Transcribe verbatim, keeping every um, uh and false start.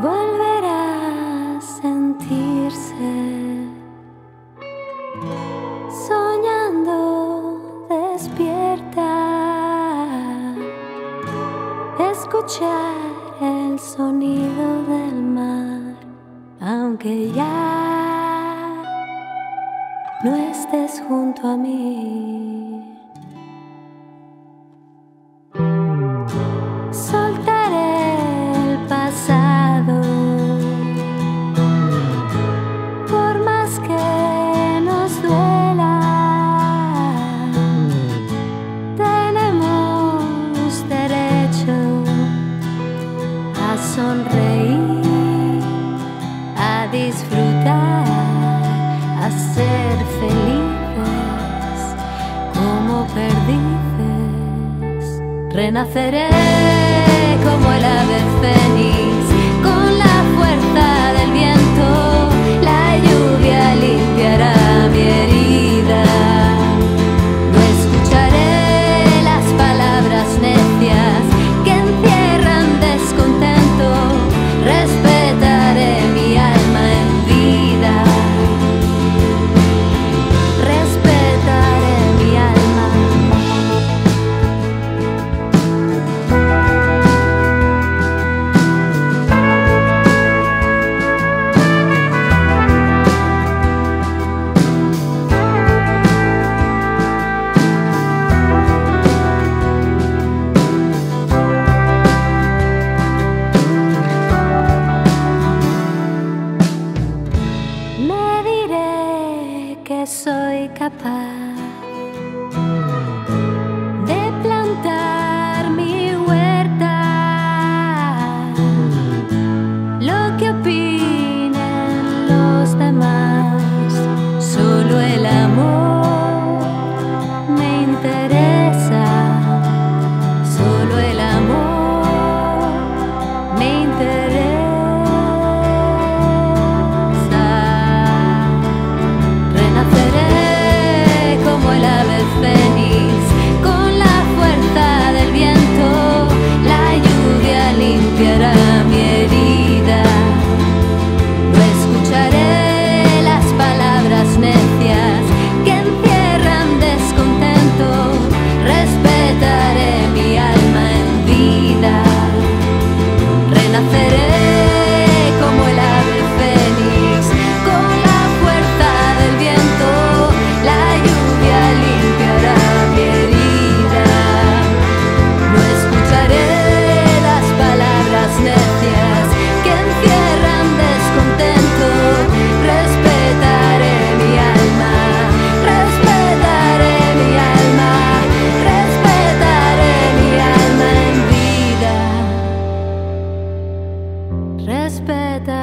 volverá a sentirse soñando despierta, escuchar el sonido del mar, aunque ya no estés junto a mí. Sonreír, a disfrutar, a ser felices, como perdices. Renaceré como el ave fénix, con la fuerza del viento, la lluvia limpiará mi herida. No escucharé las palabras necias que encierran descontento. Respetaré mi alma en vida. Respetaré mi alma. Soy capaz de plantar mi huerta, lo que opinen los demás, solo el amor me interesa, solo el amor me interesa. Respetar.